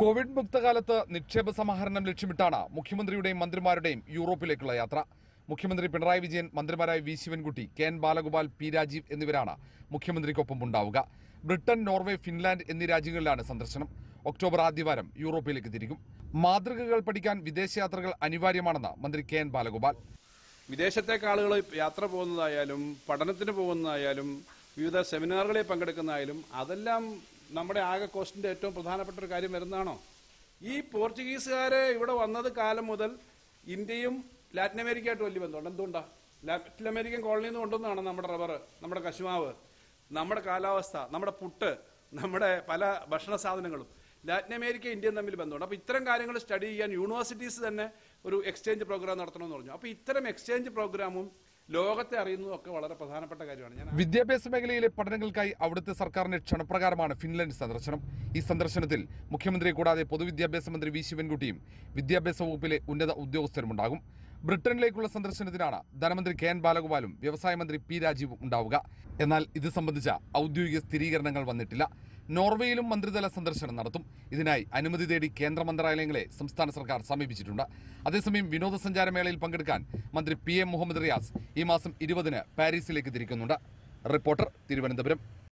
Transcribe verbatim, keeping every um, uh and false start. Covid മുക്തകാലത്ത് നിക്ഷേപ സമാഹരണം ലക്ഷ്യമിട്ടാണ് മുഖ്യമന്ത്രിയുടെയും മന്ത്രിമാരുടെയും യൂറോപ്പിലേക്കുള്ള യാത്ര. മുഖ്യമന്ത്രി പിണറായി വിജയൻ, മന്ത്രിമാരായ V Sivankutty, K N Balagopal, P Rajeev എന്നിവരാണ് മുഖ്യമന്ത്രിക്കൊപ്പം ഉണ്ടാവുക. ബ്രിട്ടൻ, നോർവേ, ഫിൻലാൻഡ് എന്നീ രാജ്യങ്ങളിലാണ് സന്ദർശനം. ഒക്ടോബർ ആദ്യവാരം യൂറോപ്പിലേക്ക് തിരിക്കും. മാതൃകകൾ പഠിക്കാൻ വിദേശയാത്രകൾ അനിവാര്യമാണെന്ന് മന്ത്രി കെ എൻ ബാലഗോപാൽ. വിദേശത്തേക്ക് ആളുകൾ യാത്ര പോകുന്നതായാലും പഠനത്തിന് പോകുന്നതായാലും വിവിധ സെമിനാറുകളിൽ പങ്കെടുക്കുന്നതായാലും അതെല്ലാം നമ്മുടെ ആകെ കോസ്റ്റിൻ്റെ ഏറ്റവും പ്രധാനപ്പെട്ട ഒരു കാര്യം വരുന്നതാണോ? ഈ പോർച്ചുഗീസുകാരെ ഇവിടെ വന്നത് കാലം മുതൽ ഇന്ത്യയും ലാറ്റിൻ അമേരിക്കയായിട്ട് വലിയ ബന്ധമുണ്ട്. എന്തുകൊണ്ടാണ്? ലാറ്റിൻ അമേരിക്കൻ കോളനിയിൽ നിന്ന് കൊണ്ടുവന്നതാണ് നമ്മുടെ റബ്ബർ, നമ്മുടെ കശുമാവ്, നമ്മുടെ കാലാവസ്ഥ, നമ്മുടെ പുട്ട്, നമ്മുടെ പല ഭക്ഷണ സാധനങ്ങളും. ലാറ്റിൻ അമേരിക്ക ഇന്ത്യയും തമ്മിൽ ബന്ധമുണ്ട്. അപ്പോൾ ഇത്തരം കാര്യങ്ങൾ സ്റ്റഡി ചെയ്യാൻ യൂണിവേഴ്സിറ്റീസ് തന്നെ ഒരു എക്സ്ചേഞ്ച് പ്രോഗ്രാം നടത്തണമെന്ന് പറഞ്ഞു. അപ്പോൾ ഇത്തരം എക്സ്ചേഞ്ച് പ്രോഗ്രാമും ലോകത്തെ അറിയുന്നതൊക്കെ വളരെ പ്രധാനപ്പെട്ട കാര്യമാണ്. വിദ്യാഭ്യാസ മേഖലയിലെ പഠനങ്ങൾക്കായി അവിടുത്തെ സർക്കാരിന്റെ ക്ഷണപ്രകാരമാണ് ഫിൻലൻഡ് സന്ദർശനം. ഈ സന്ദർശനത്തിൽ മുഖ്യമന്ത്രിയെ കൂടാതെ പൊതുവിദ്യാഭ്യാസ മന്ത്രി വി ശിവൻകുട്ടിയും വിദ്യാഭ്യാസ വകുപ്പിലെ ഉന്നത ഉദ്യോഗസ്ഥരും ഉണ്ടാകും. ബ്രിട്ടനിലേക്കുള്ള സന്ദർശനത്തിനാണ് ധനമന്ത്രി കെ എൻ ബാലഗോപാലും വ്യവസായ മന്ത്രി പി രാജീവും ഉണ്ടാവുക. എന്നാൽ ഇത് സംബന്ധിച്ച ഔദ്യോഗിക സ്ഥിരീകരണങ്ങൾ വന്നിട്ടില്ല. നോർവേയിലും മന്ത്രിതല സന്ദർശനം നടത്തും. ഇതിനായി അനുമതി തേടി കേന്ദ്ര മന്ത്രാലയങ്ങളെ സംസ്ഥാന സർക്കാർ സമീപിച്ചിട്ടുണ്ട്. അതേസമയം വിനോദസഞ്ചാര മേളയിൽ പങ്കെടുക്കാൻ മന്ത്രി പി എം മുഹമ്മദ് റിയാസ് ഈ മാസം ഇരുപതിന് പാരീസിലേക്ക് തിരിക്കുന്നുണ്ട്. റിപ്പോർട്ടർ, തിരുവനന്തപുരം.